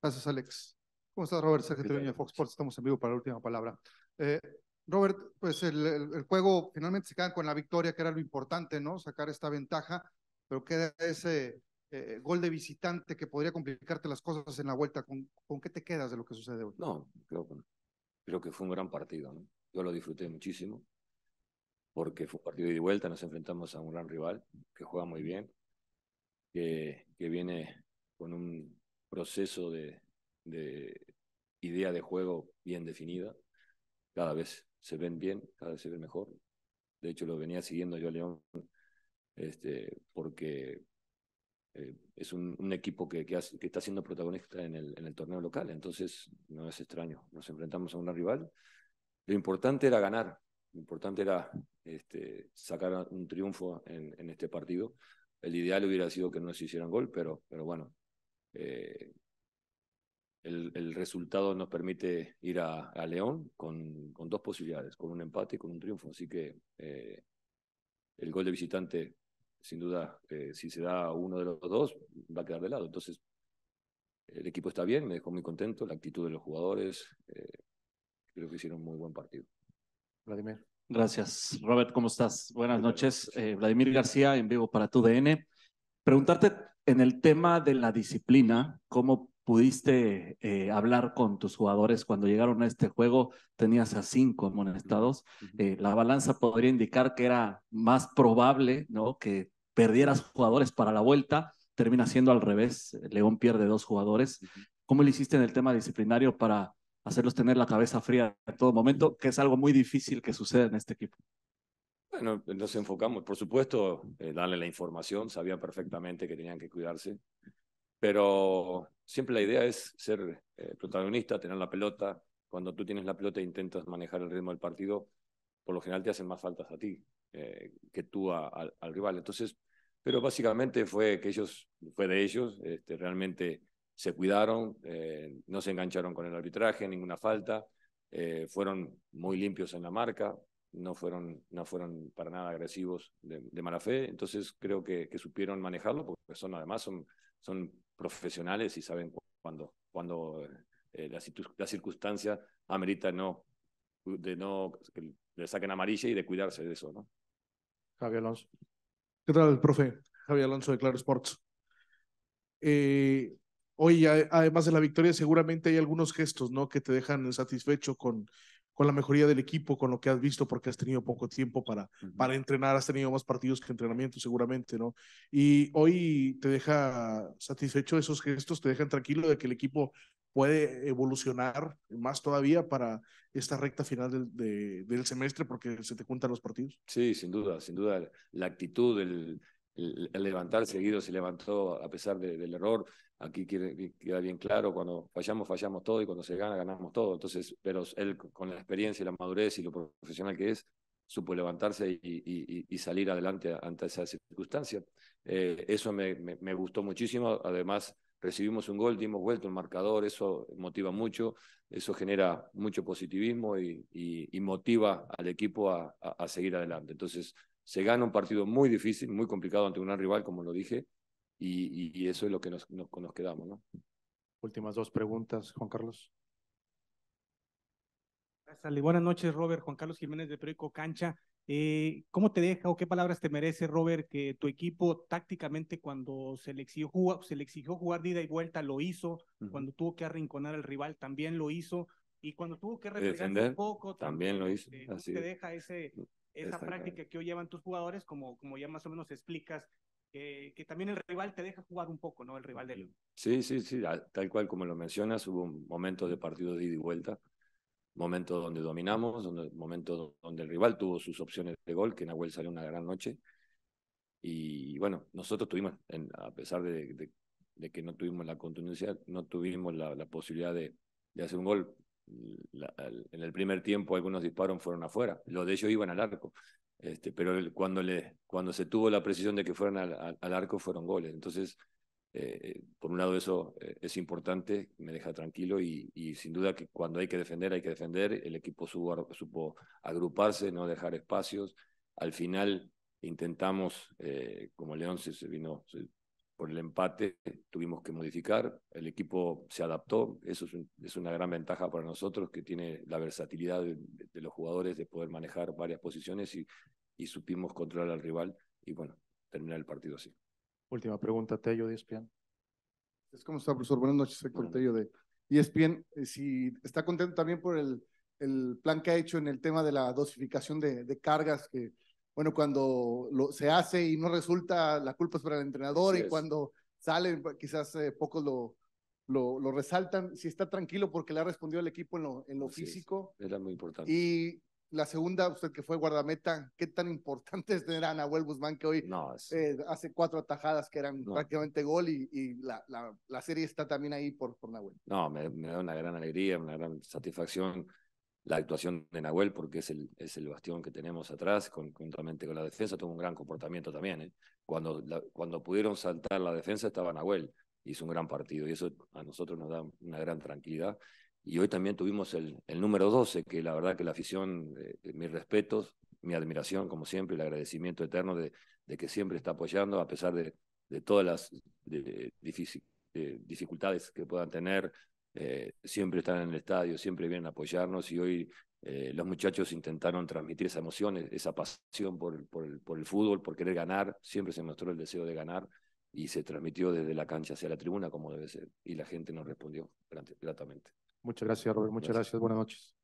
Gracias, Alex. ¿Cómo estás, Robert? Sergio Treviño de Fox Sports. Estamos en vivo para la última palabra. Robert, pues el juego finalmente se queda con la victoria, que era lo importante, ¿no? Sacar esta ventaja, pero queda ese gol de visitante que podría complicarte las cosas en la vuelta. ¿Con qué te quedas de lo que sucede hoy? No, creo que fue un gran partido, ¿no? Yo lo disfruté muchísimo, porque fue un partido de vuelta, nos enfrentamos a un gran rival que juega muy bien, que viene con un proceso de idea de juego bien definida. Cada vez se ven bien, cada vez se ven mejor. De hecho, lo venía siguiendo yo a León, porque es un equipo que está siendo protagonista en el torneo local. Entonces, no es extraño. Nos enfrentamos a un rival. Lo importante era ganar. Lo importante era sacar un triunfo en este partido. El ideal hubiera sido que no se hicieran gol, pero bueno, el resultado nos permite ir a León con dos posibilidades, con un empate y con un triunfo. Así que el gol de visitante, sin duda, si se da uno de los dos, va a quedar de lado. Entonces, el equipo está bien, me dejó muy contento, la actitud de los jugadores, creo que hicieron un muy buen partido. Vladimir. Gracias. Robert, ¿cómo estás? Buenas noches. Vladimir García, en vivo para TUDN. Preguntarte en el tema de la disciplina, ¿cómo pudiste hablar con tus jugadores cuando llegaron a este juego? Tenías a 5 amonestados. La balanza podría indicar que era más probable, ¿no?, que perdieras jugadores para la vuelta. Termina siendo al revés. León pierde 2 jugadores. ¿Cómo lo hiciste en el tema disciplinario para hacerlos tener la cabeza fría en todo momento, que es algo muy difícil que suceda en este equipo? Bueno, nos enfocamos, por supuesto, darle la información, sabían perfectamente que tenían que cuidarse, pero siempre la idea es ser protagonista, tener la pelota. Cuando tú tienes la pelota e intentas manejar el ritmo del partido, por lo general te hacen más faltas a ti que tú al rival. Entonces, pero básicamente fue de ellos, realmente se cuidaron, no se engancharon con el arbitraje, ninguna falta, fueron muy limpios en la marca, no fueron para nada agresivos de mala fe. Entonces creo que supieron manejarlo, porque además son profesionales y saben cuando la circunstancia amerita que le saquen amarilla y de cuidarse de eso, ¿no? Javier Alonso. ¿Qué tal, profe? Javier Alonso de Claro Sports. Hoy, además de la victoria, seguramente hay algunos gestos, ¿no?, que te dejan satisfecho con la mejoría del equipo, con lo que has visto, porque has tenido poco tiempo para entrenar, has tenido más partidos que entrenamiento seguramente, ¿no? Y hoy te deja satisfecho esos gestos, te dejan tranquilo de que el equipo puede evolucionar más todavía para esta recta final del semestre, porque se te juntan los partidos. Sí, sin duda. La actitud, el levantarse, Guido se levantó a pesar del error. Aquí queda bien claro, cuando fallamos todo, y cuando se gana, ganamos todo. Entonces, pero él, con la experiencia y la madurez y lo profesional que es, supo levantarse y salir adelante ante esa circunstancia. Eso me gustó muchísimo. Además, recibimos un gol, dimos vuelta un marcador, eso motiva mucho, eso genera mucho positivismo y motiva al equipo a seguir adelante. Entonces, se gana un partido muy difícil, muy complicado ante un gran rival, como lo dije, y eso es lo que nos quedamos, ¿no? Últimas 2 preguntas, Juan Carlos. Buenas noches, Robert. Juan Carlos Jiménez, de periódico Cancha. ¿Cómo te deja o qué palabras te merece, Robert, que tu equipo tácticamente, cuando se le exigió jugar de ida y vuelta, lo hizo? Cuando tuvo que arrinconar al rival, también lo hizo. Y cuando tuvo que defender un poco, también lo hizo. Así te deja esa práctica que hoy llevan tus jugadores, como ya más o menos explicas, que también el rival te deja jugar un poco, ¿no? El rival de León. Sí, tal cual como lo mencionas, hubo momentos de partido de ida y vuelta, momentos donde dominamos, momentos donde el rival tuvo sus opciones de gol, que Nahuel salió una gran noche. Y bueno, nosotros tuvimos, a pesar de que no tuvimos la contundencia, no tuvimos la posibilidad de hacer un gol. En el primer tiempo algunos disparos fueron afuera, los de ellos iban al arco. Pero cuando se tuvo la precisión de que fueran al arco, fueron goles. Entonces, por un lado eso es importante, me deja tranquilo, y sin duda que cuando hay que defender, el equipo supo agruparse, no dejar espacios. Al final intentamos, como León se vino por el empate tuvimos que modificar, el equipo se adaptó, eso es una gran ventaja para nosotros, que tiene la versatilidad de los jugadores de poder manejar varias posiciones y supimos controlar al rival y bueno, terminar el partido así. Última pregunta, Tello de ESPN. ¿Cómo está, profesor? Buenas noches, Héctor Tello de ESPN. Si está contento también por el plan que ha hecho en el tema de la dosificación de cargas, que bueno, cuando se hace y no resulta, la culpa es para el entrenador, sí, y cuando sale, quizás pocos lo resaltan. Si está tranquilo porque le ha respondido el equipo en lo físico. Era muy importante. Y la segunda, usted que fue guardameta, ¿qué tan importante es tener a Nahuel Guzmán, que hoy hace 4 atajadas que eran prácticamente gol, y la serie está también ahí por Nahuel? No, me da una gran alegría, una gran satisfacción la actuación de Nahuel, porque es el bastión que tenemos atrás, conjuntamente con la defensa. Tuvo un gran comportamiento también, ¿eh? Cuando pudieron saltar la defensa estaba Nahuel, hizo un gran partido y eso a nosotros nos da una gran tranquilidad. Y hoy también tuvimos el número 12, que la verdad que la afición, mis respetos, mi admiración, como siempre, el agradecimiento eterno de que siempre está apoyando, a pesar de todas las dificultades que puedan tener, siempre están en el estadio, siempre vienen a apoyarnos, y hoy los muchachos intentaron transmitir esa emoción, esa pasión por el fútbol, por querer ganar, siempre se mostró el deseo de ganar, y se transmitió desde la cancha hacia la tribuna, como debe ser, y la gente nos respondió gratamente. Muchas gracias, Robert. Muchas gracias. Buenas noches.